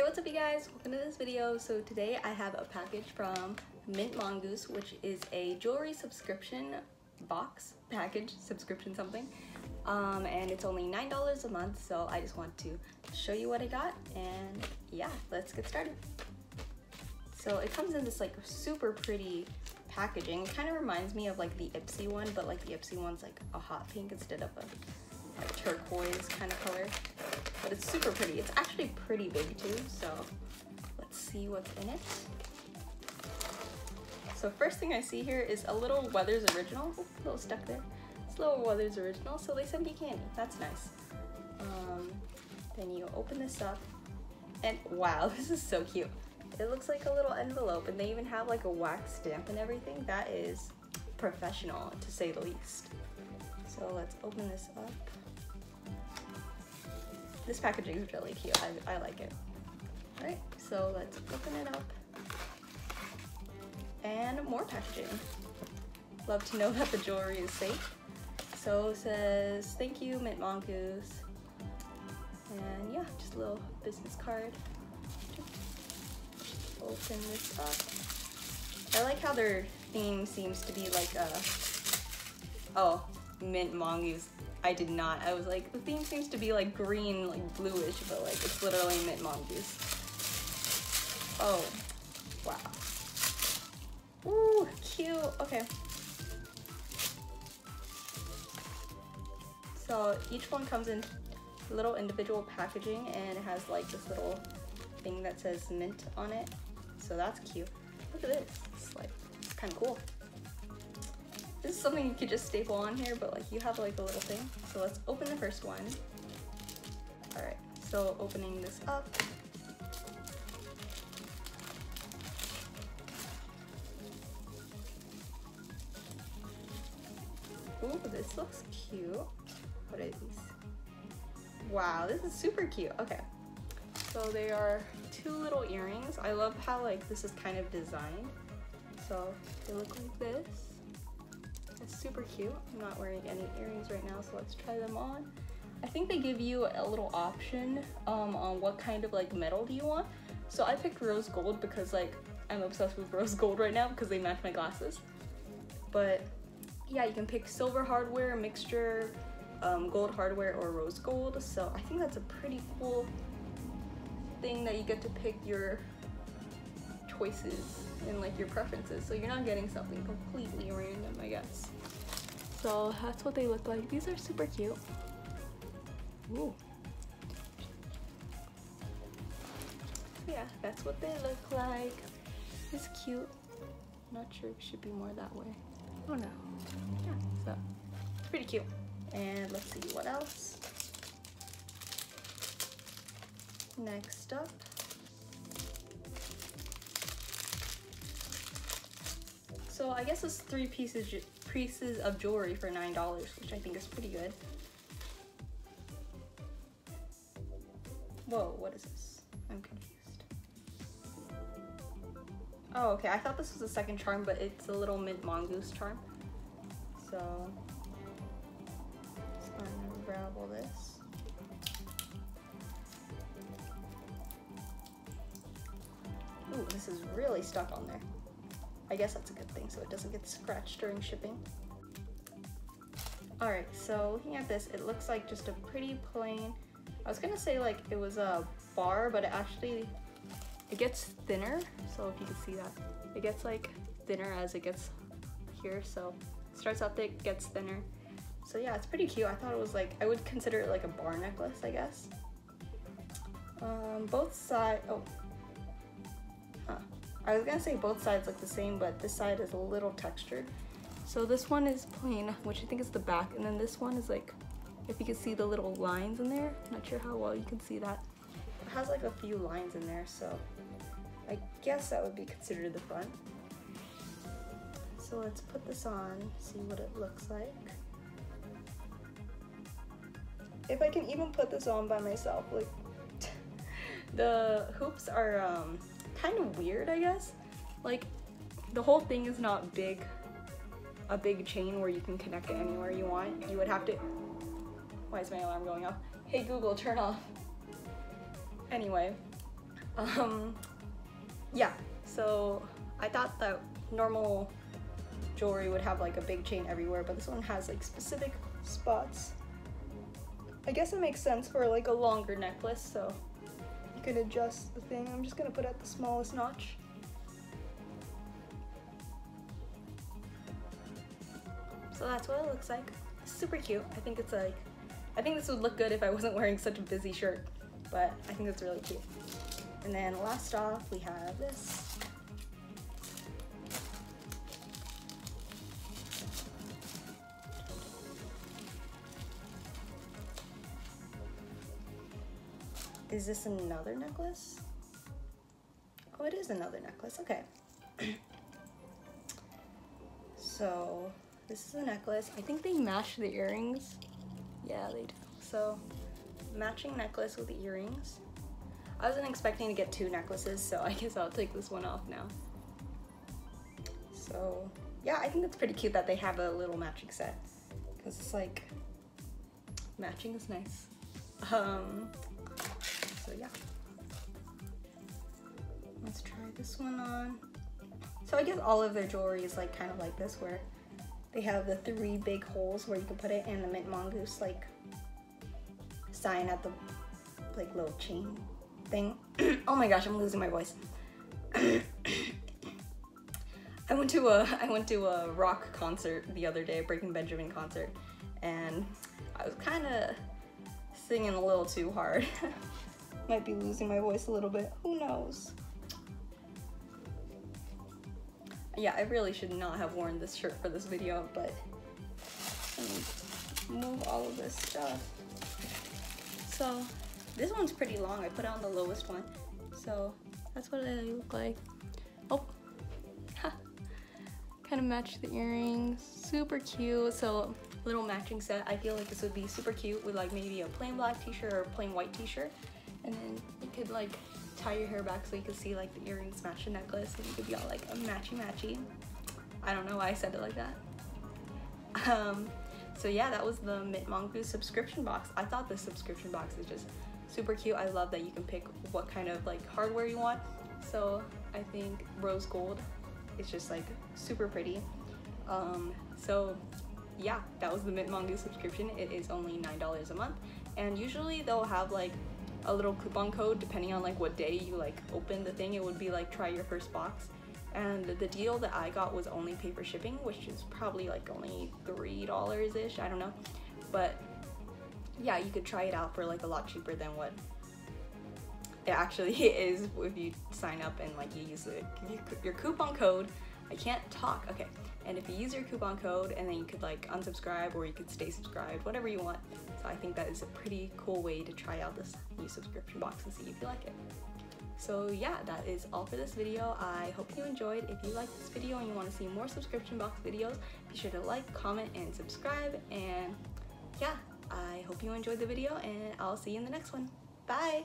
Hey, what's up you guys? Welcome to this video. So today I have a package from Mint Mongoose, which is a jewelry subscription box package, subscription something, and it's only $9 a month. So I just want to show you what I got, and yeah, let's get started. So it comes in this like super pretty packaging. It kind of reminds me of like the Ipsy one, but like the Ipsy one's like a hot pink instead of a like turquoise kind of color. But it's super pretty. It's actually pretty big too, so let's see what's in it. So first thing I see here is a little Weathers original. Oops, a little stuck there. It's a little Weathers original, so they sent me candy. That's nice. Then you open this up, and wow, this is so cute. It looks like a little envelope, and they even have like a wax stamp and everything. That is professional, to say the least. So let's open this up. This packaging is really cute. I like it. All right, so let's open it up. And more packaging. Love to know that the jewelry is safe. So it says, thank you, Mint Mongoose. And yeah, just a little business card. Open this up. I like how their theme seems to be like a, oh, Mint Mongoose. I did not. I was like, the theme seems to be like green, like bluish, but like it's literally Mint Mongoose. Oh, wow. Ooh, cute. Okay. So each one comes in little individual packaging, and it has like this little thing that says mint on it. So that's cute. Look at this. It's like, it's kind of cool. This is something you could just staple on here, but like you have like a little thing. So let's open the first one. All right, so opening this up. Ooh, this looks cute. What are these? Wow, this is super cute. Okay, so they are two little earrings. I love how like this is kind of designed. So they look like this. It's super cute. I'm not wearing any earrings right now, so let's try them on. I think they give you a little option on what kind of like metal do you want. So I picked rose gold because like I'm obsessed with rose gold right now because they match my glasses. But yeah, you can pick silver hardware, mixture, gold hardware, or rose gold. So I think that's a pretty cool thing that you get to pick your choices and like your preferences, so you're not getting something completely random, I guess. So that's what they look like. These are super cute. Ooh. Yeah, that's what they look like. It's cute. Not sure if it should be more that way. Oh no. Yeah, so it's pretty cute. And let's see what else. Next up. So I guess it's three pieces of jewelry for $9, which I think is pretty good. Whoa, what is this? I'm confused. Oh, okay, I thought this was the second charm, but it's a little Mint Mongoose charm. So, let's unravel this. Ooh, this is really stuck on there. I guess that's a good thing, so it doesn't get scratched during shipping. All right, so looking at this, it looks like just a pretty plain, I was gonna say like it was a bar, but it actually, it gets thinner. So if you can see that, it gets like thinner as it gets here. So it starts out thick, gets thinner. So yeah, it's pretty cute. I thought it was like, I would consider it like a bar necklace, I guess. Both sides, oh. I was gonna say both sides look the same, but this side is a little textured. So this one is plain, which I think is the back, and then this one is like, if you can see the little lines in there, not sure how well you can see that. It has like a few lines in there, so I guess that would be considered the front. So let's put this on, see what it looks like. If I can even put this on by myself, like the hoops are kind of weird, I guess. Like the whole thing is not big, a big chain where you can connect it anywhere you want. You would have to, why is my alarm going off? Hey Google, turn off. Anyway, Yeah, so I thought that normal jewelry would have like a big chain everywhere, but this one has like specific spots. I guess it makes sense for like a longer necklace, so you can adjust the thing. I'm just gonna put at the smallest notch. So that's what it looks like. Super cute. I think it's like, I think this would look good if I wasn't wearing such a busy shirt, but I think it's really cute. And then last off, we have this. Is this another necklace? Oh, it is another necklace, okay. So, this is a necklace. I think they match the earrings. Yeah, they do. So, matching necklace with the earrings. I wasn't expecting to get two necklaces, so I guess I'll take this one off now. So, yeah, I think it's pretty cute that they have a little matching set, because it's like, matching is nice. So yeah, let's try this one on. So I guess all of their jewelry is like kind of like this, where they have the three big holes where you can put it, and the Mint Mongoose like sign at the like little chain thing. Oh my gosh, I'm losing my voice. I went to a rock concert the other day, a Breaking Benjamin concert, and I was kind of singing a little too hard. Might be losing my voice a little bit, who knows? Yeah, I really should not have worn this shirt for this video, but let me move all of this stuff. So this one's pretty long, I put on the lowest one, so that's what they look like. Oh, kind of match the earrings, super cute. So little matching set, I feel like this would be super cute with like maybe a plain black t-shirt or a plain white t-shirt. And then you could like tie your hair back so you could see like the earrings match the necklace, and you could be all like a matchy-matchy. I don't know why I said it like that. So yeah, that was the Mint Mongoose subscription box. I thought this subscription box is just super cute. I love that you can pick what kind of like hardware you want. So I think rose gold is just like super pretty. So yeah, that was the Mint Mongoose subscription. It is only $9 a month. And usually they'll have like a little coupon code depending on like what day you like open the thing. It would be like try your first box, and the deal that I got was only pay for shipping, which is probably like only $3 ish, I don't know, but yeah, you could try it out for like a lot cheaper than what it actually is if you sign up and like you use your coupon code. I can't talk, okay. And if you use your coupon code, and then you could like unsubscribe or you could stay subscribed, whatever you want. So I think that is a pretty cool way to try out this new subscription box and see if you like it. So yeah, that is all for this video. I hope you enjoyed. If you like this video and you want to see more subscription box videos, be sure to like, comment, and subscribe. And yeah, I hope you enjoyed the video, and I'll see you in the next one. Bye!